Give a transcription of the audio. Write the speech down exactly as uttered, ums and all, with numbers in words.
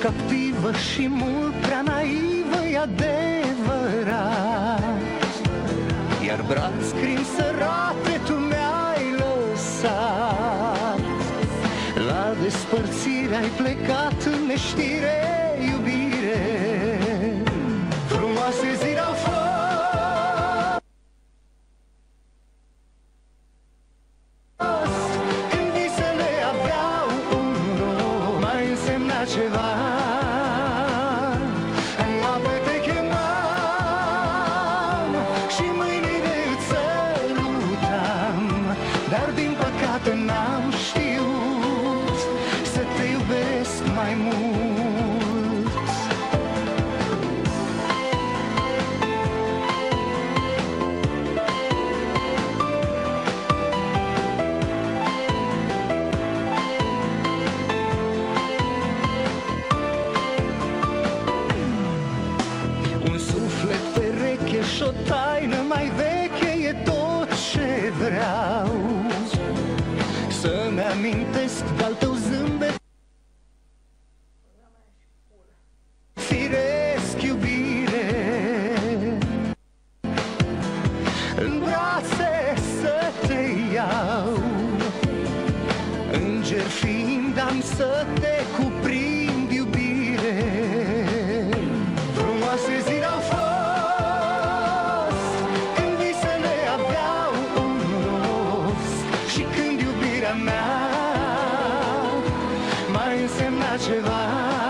captivă și mult prea naivă-i adevărat, iar braț crin sărate tu mi-ai lăsat. La despărțire ai plecat în neștire, iubire, frumoase zile au fost. O taină mai veche e tot ce vreau, să-mi amintesc de-al tău zâmbet firesc, iubire, în brațe să te iau, înger fiind am să te cuprind, iubire, frumoase zile au fost. Mai însemna ceva.